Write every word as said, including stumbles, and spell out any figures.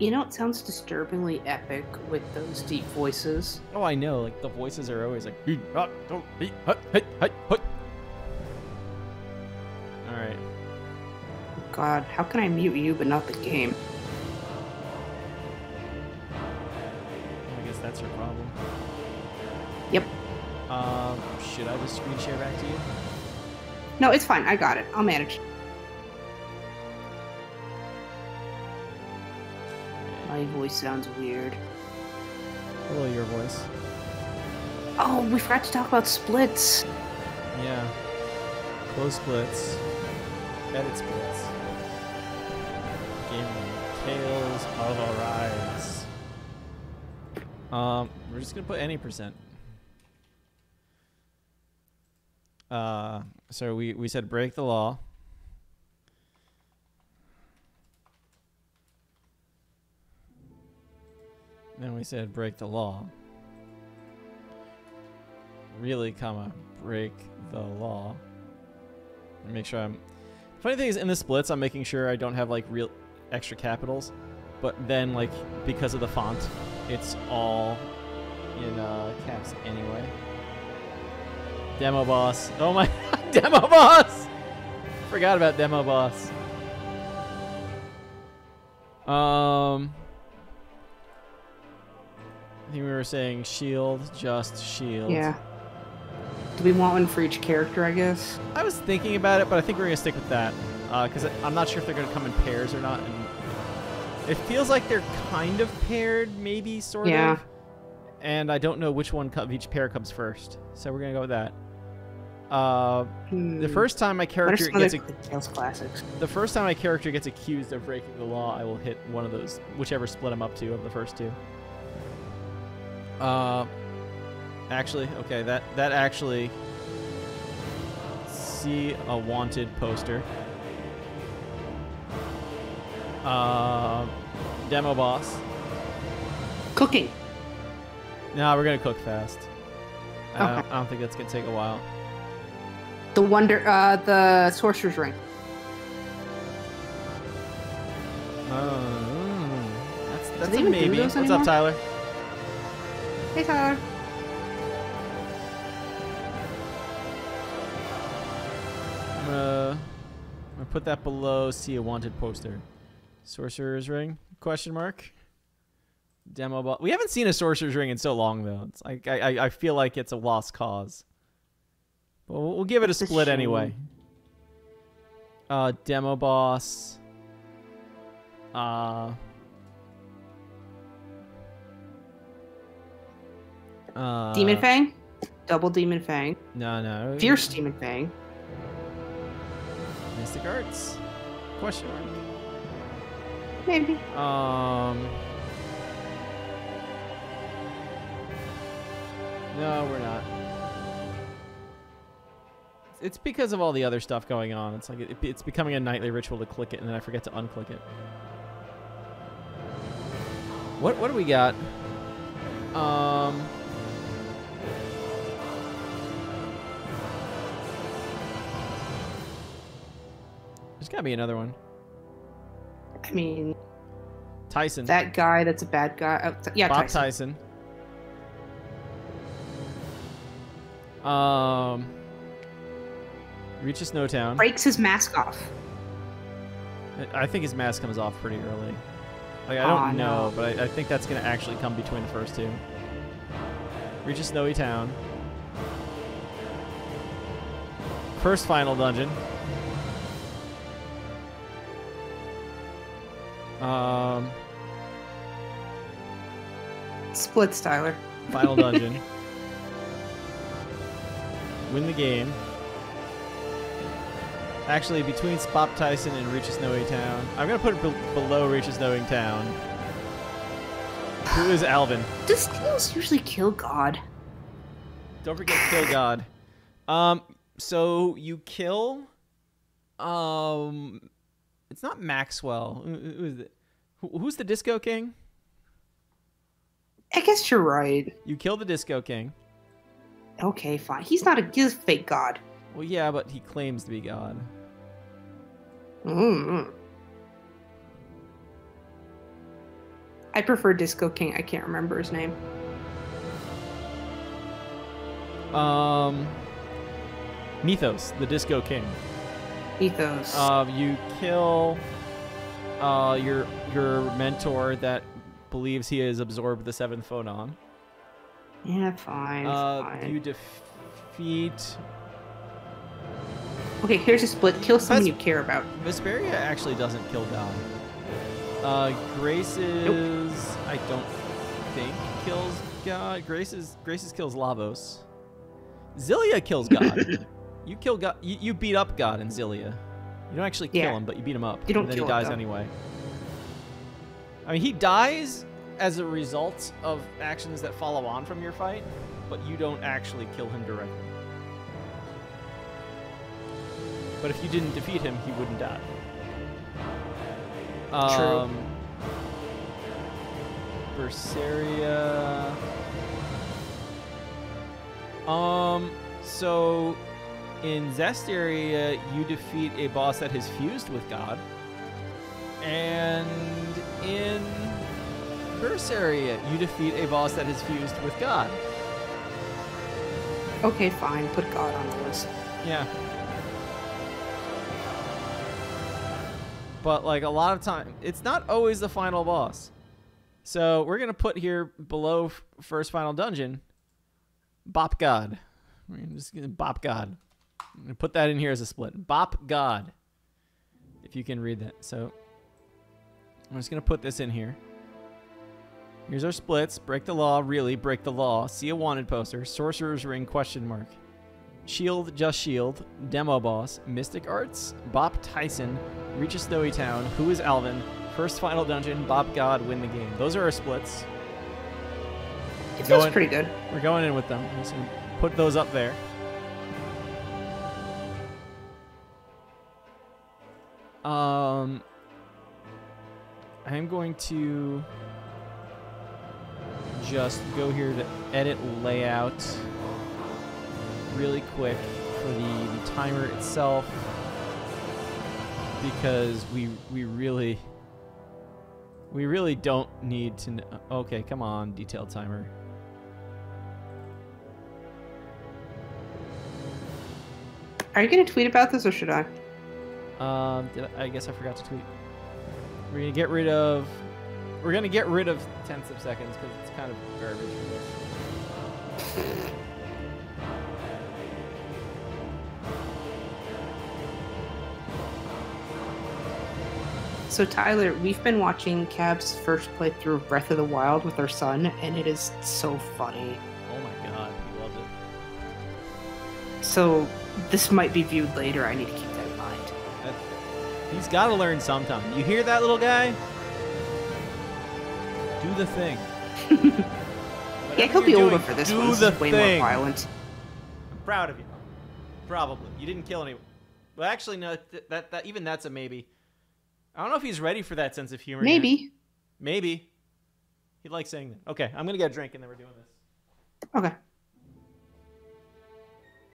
You know, it sounds disturbingly epic with those deep voices. Oh, I know. Like, the voices are always like... Alright. God, how can I mute you but not the game? I guess that's your problem. Yep. Um, should I just screen share back to you? No, it's fine. I got it. I'll manage. My voice sounds weird. Hello, your voice. Oh, we forgot to talk about splits. Yeah. Close splits. Edit splits. Game Tales of Arise. Um, we're just gonna put any percent. Uh, so we, we said break the law. Then we said break the law. Really, comma, break the law. And make sure I'm... Funny thing is, in the splits, I'm making sure I don't have, like, real extra capitals. But then, like, because of the font, it's all in uh, caps anyway. Demo boss. Oh my... Demo boss! Forgot about demo boss. Um... I think we were saying shield, just shield. Yeah. Do we want one for each character, I guess? I was thinking about it, but I think we're going to stick with that. Because uh, I'm not sure if they're going to come in pairs or not. And it feels like they're kind of paired, maybe, sort yeah. of. And I don't know which one of each pair comes first. So we're going to go with that. Uh, hmm. The first time my character gets accused, the first time my character gets accused of breaking the law, I will hit one of those, whichever split I'm up to of the first two. Uh, actually, okay, that, that actually, see a wanted poster. Uh, demo boss. Cooking. No, we're going to cook fast. Okay. I, don't, I don't think that's going to take a while. The wonder, uh, the sorcerer's ring. Oh, that's, that's a maybe. What's up, Tyler? Hey, Tyler. I'm gonna, I'm gonna put that below see a wanted poster. Sorcerer's ring? Question mark. Demo ball. We haven't seen a sorcerer's ring in so long, though. It's like, I, I, I feel like it's a lost cause. But we'll, we'll give it a split anyway. Uh, demo boss. Uh... Uh, Demon Fang? Double Demon Fang. No, no. Fierce Demon Fang. Mystic Arts? Question mark. Maybe. Um. No, we're not. It's because of all the other stuff going on. It's like it, it's becoming a nightly ritual to click it, and then I forget to unclick it. What? What do we got? Um. There's gotta be another one. I mean, Tyson. That guy that's a bad guy. Oh, yeah, Bob Tyson. Tyson. Um, reaches Snowtown. Breaks his mask off. I think his mask comes off pretty early. Like, I don't oh, know, no. but I, I think that's gonna actually come between the first two. Reaches Snowy Town. First final dungeon. Um, Splits, Tyler. Final dungeon. Win the game. Actually, between Spop Tyson and Reaches Snowy Town, I'm gonna put it be below Reaches Snowy Town. Who is Alvin? Does Steals usually kill God? Don't forget to kill God. Um, so you kill. Um. It's not Maxwell. Who is it? Who's the Disco King? I guess you're right. You kill the Disco King. Okay, fine. He's not a, he's a fake god. Well, yeah, but he claims to be God. Mm-hmm. I prefer Disco King. I can't remember his name. Um, Mithos, the Disco King. Mithos. Uh, you kill uh, your your mentor that believes he has absorbed the seventh phonon. Yeah, fine. Uh, fine. You defeat. Okay, here's a split. Kill someone you care about. Vesperia actually doesn't kill Val. Uh, Grace's nope. I don't think kills God. Grace's Grace's kills Lavos. Xillia kills God. You kill God. You, you beat up God in Xillia. You don't actually kill yeah. him, but you beat him up. You don't and then kill he dies him, anyway. I mean, he dies as a result of actions that follow on from your fight, but you don't actually kill him directly. But if you didn't defeat him, he wouldn't die. Um, True. Berseria. Um, so in Zestiria, you defeat a boss that is fused with God. And in Berseria, you defeat a boss that is fused with God. Okay, fine. Put God on the list. Yeah. But, like, a lot of time, it's not always the final boss. So, we're going to put here below first final dungeon, Bop God. We're just going to Bop God. I'm going to put that in here as a split. Bop God. If you can read that. So, I'm just going to put this in here. Here's our splits. Break the law, really, break the law. See a wanted poster. Sorcerer's ring, question mark. Shield, just shield. Demo boss. Mystic Arts. Bop Tyson. Reach a snowy town. Who is Alvin? First final dungeon. Bop God. Win the game. Those are our splits. It feels pretty good. We're going in with them. We're just gonna put those up there. Um, I'm going to just go here to edit layout really quick for the, the timer itself, because we we really we really don't need to know. Okay, come on, detailed timer. Are you gonna tweet about this, or should I? Um, did I, I guess I forgot to tweet. We're gonna get rid of we're gonna get rid of tenths of seconds because it's kind of garbage for this. So Tyler, we've been watching Cab's first playthrough of Breath of the Wild with our son, and it is so funny. Oh my god, he loved it. So this might be viewed later, I need to keep that in mind. That, he's gotta learn sometime. You hear that, little guy? Do the thing. Yeah, he'll be older for this one. This is way more violent. I'm proud of you. Probably. You didn't kill anyone. Well, actually, no, th that, that even that's a maybe. I don't know if he's ready for that sense of humor. Maybe. Yet. Maybe. He'd like saying that. Okay, I'm going to get a drink and then we're doing this. Okay.